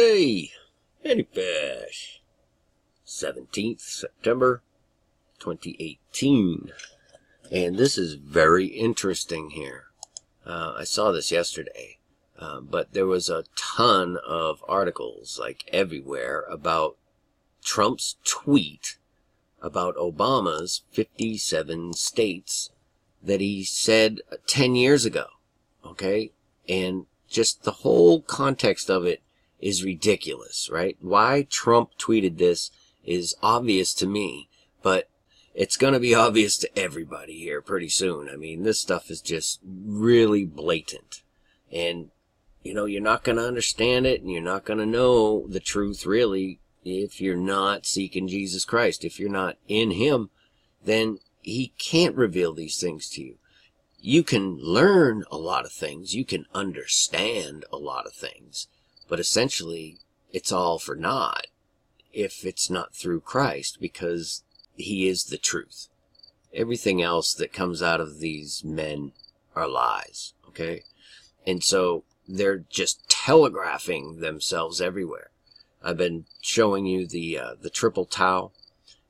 Hey, Many Fish, 17th September 2018, and this is very interesting here. I saw this yesterday, but there was a ton of articles, like everywhere, about Trump's tweet about Obama's 57 states that he said 10 years ago, okay? And just the whole context of it is ridiculous, right? Why Trump tweeted this is obvious to me, but it's going to be obvious to everybody here pretty soon. I mean, this stuff is just really blatant. And, you know, you're not going to understand it, and you're not going to know the truth, really, if you're not seeking Jesus Christ. If you're not in Him, then He can't reveal these things to you. You can learn a lot of things. You can understand a lot of things. But essentially, it's all for naught if it's not through Christ, because He is the truth. Everything else that comes out of these men are lies, okay? And so they're just telegraphing themselves everywhere. I've been showing you the triple tau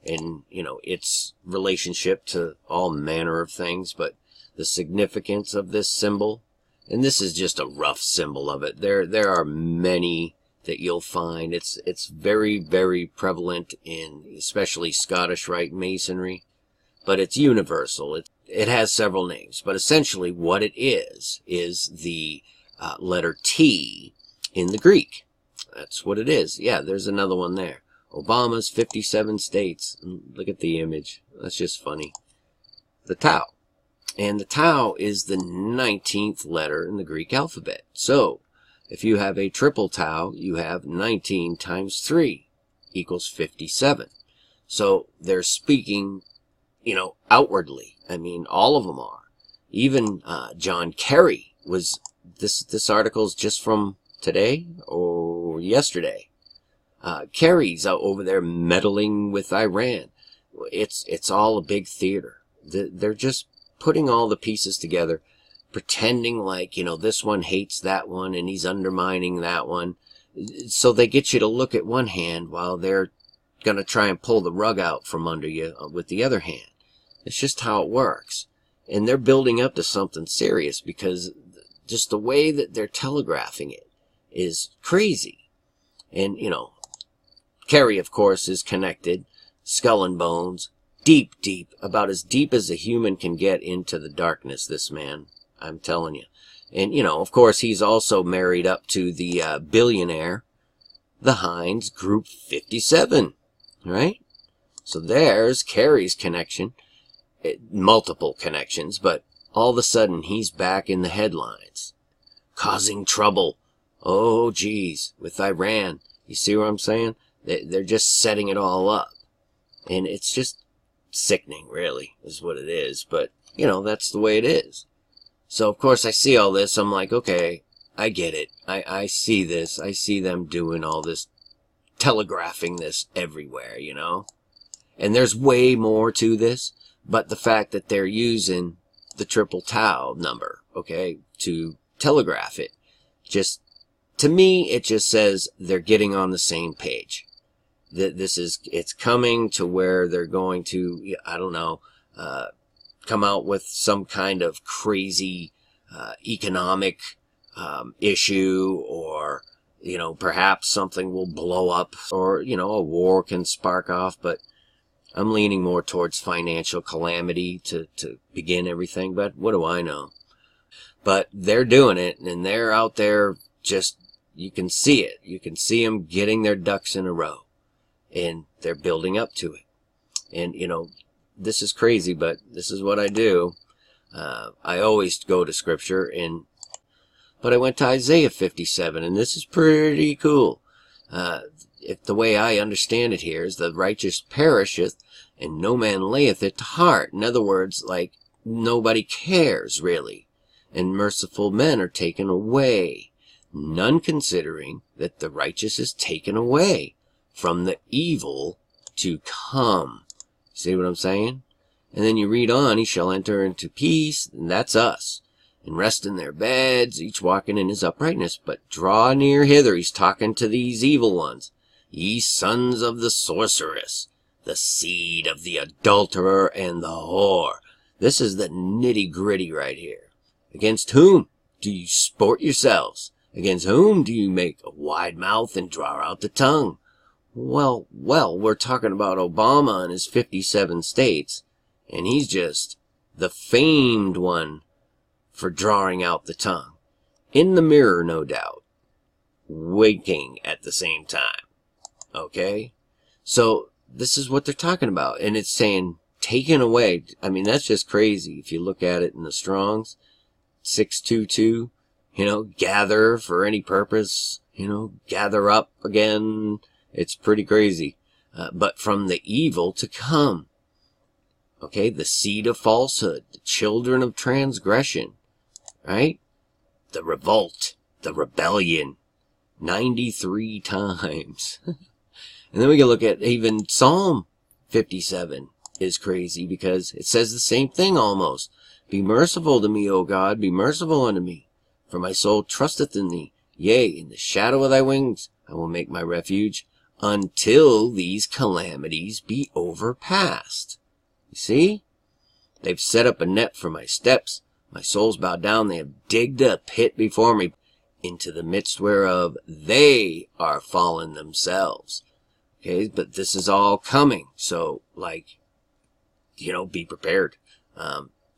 and, you know, its relationship to all manner of things, but the significance of this symbol. And this is just a rough symbol of it. There are many that you'll find. It's very, very prevalent in especially Scottish Rite Masonry, but it's universal. It has several names, but essentially what it is the letter T in the Greek. That's what it is. Yeah, there's another one there. Obama's 57 states. Look at the image. That's just funny. The tau. And the tau is the 19th letter in the Greek alphabet. So, if you have a triple tau, you have 19 times 3 equals 57. So, they're speaking, you know, outwardly. I mean, all of them are. Even John Kerry was, this article's just from today or yesterday. Kerry's out over there meddling with Iran. It's all a big theater. They're just putting all the pieces together, pretending like, you know, this one hates that one and he's undermining that one. So they get you to look at one hand while they're going to try and pull the rug out from under you with the other hand. It's just how it works. And they're building up to something serious, because just the way that they're telegraphing it is crazy. And, you know, Kerry, of course, is connected, skull and bones, deep, deep, about as deep as a human can get into the darkness, this man, I'm telling you. And, you know, of course, he's also married up to the billionaire, the Heinz Group 57, right? So there's Kerry's connection, multiple connections, but all of a sudden he's back in the headlines, causing trouble, oh, geez, with Iran. You see what I'm saying? They're just setting it all up, and it's just sickening, really, is what it is. But, you know, that's the way it is. So, of course, I see all this. I'm like, okay, I get it. I see this. I see them doing all this, telegraphing this everywhere, you know. And there's way more to this, but the fact that they're using the triple tau number, okay, to telegraph it, just, to me, it just says they're getting on the same page. That this is, it's coming to where they're going to, I don't know, come out with some kind of crazy economic issue, or, you know, perhaps something will blow up, or, you know, a war can spark off. But I'm leaning more towards financial calamity to begin everything. But what do I know? But they're doing it, and they're out there just, you can see it. You can see them getting their ducks in a row. And they're building up to it. And, you know, this is crazy, but this is what I do. I always go to Scripture, but I went to Isaiah 57, and this is pretty cool. If the way I understand it here is, the righteous perisheth, and no man layeth it to heart. In other words, like, nobody cares, really. And merciful men are taken away, none considering that the righteous is taken away from the evil to come. See what I'm saying? And then you read on, he shall enter into peace, and that's us. and rest in their beds, each walking in his uprightness. But draw near hither, he's talking to these evil ones, ye sons of the sorceress, the seed of the adulterer and the whore. This is the nitty-gritty right here. Against whom do you sport yourselves? Against whom do you make a wide mouth and draw out the tongue? Well, well, we're talking about Obama and his 57 states, and he's just the famed one for drawing out the tongue. In the mirror, no doubt. Winking at the same time. Okay? So, this is what they're talking about, and it's saying, taken away. I mean, that's just crazy. If you look at it in the Strong's, 622, you know, gather for any purpose, you know, gather up again. It's pretty crazy. But from the evil to come. Okay, the seed of falsehood, the children of transgression, right? The revolt, the rebellion, 93 times. And then we can look at even Psalm 57 is crazy because it says the same thing almost. Be merciful to me, O God, be merciful unto me, for my soul trusteth in thee. Yea, in the shadow of thy wings I will make my refuge until these calamities be overpast. You see? They've set up a net for my steps. My soul's bowed down. They have digged a pit before me, into the midst whereof they are fallen themselves. Okay, but this is all coming. So, like, you know, be prepared.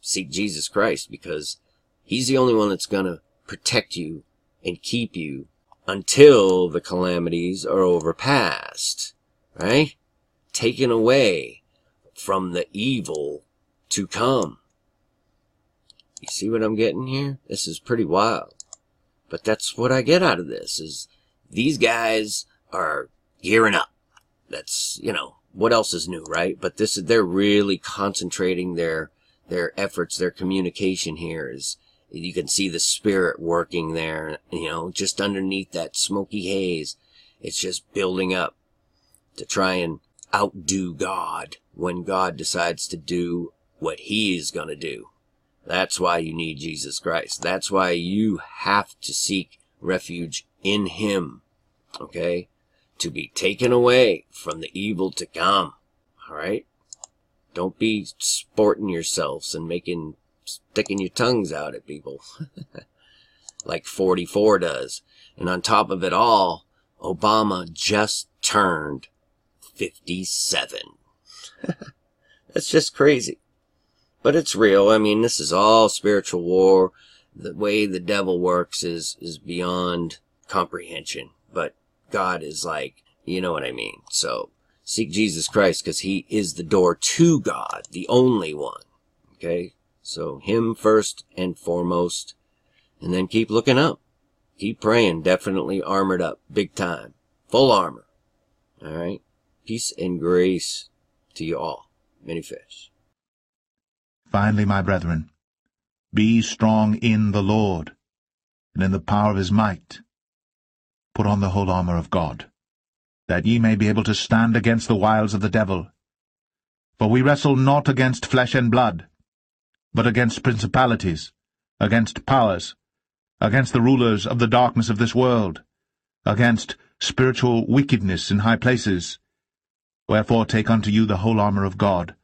Seek Jesus Christ, because he's the only one that's going to protect you and keep you until the calamities are overpast, right? Taken away from the evil to come. You see what I'm getting here? This is pretty wild. But that's what I get out of this, is these guys are gearing up. That's, you know, what else is new, right? But this is, they're really concentrating their efforts, their communication here is, you can see the spirit working there, you know, just underneath that smoky haze. It's just building up to try and outdo God when God decides to do what he is going to do. That's why you need Jesus Christ. That's why you have to seek refuge in him, okay? To be taken away from the evil to come, all right? Don't be sporting yourselves and sticking your tongues out at people like 44 does. And on top of it all, Obama just turned 57. That's just crazy. But it's real. I mean, this is all spiritual war. The way the devil works is beyond comprehension. But God is like, you know what I mean. So seek Jesus Christ, because he is the door to God, the only one. Okay? So him first and foremost, and then keep looking up. Keep praying, definitely armored up, big time. Full armor. All right? Peace and grace to you all. Many Fish. Finally, my brethren, be strong in the Lord, and in the power of his might. Put on the whole armor of God, that ye may be able to stand against the wiles of the devil. For we wrestle not against flesh and blood, but against principalities, against powers, against the rulers of the darkness of this world, against spiritual wickedness in high places. Wherefore take unto you the whole armor of God,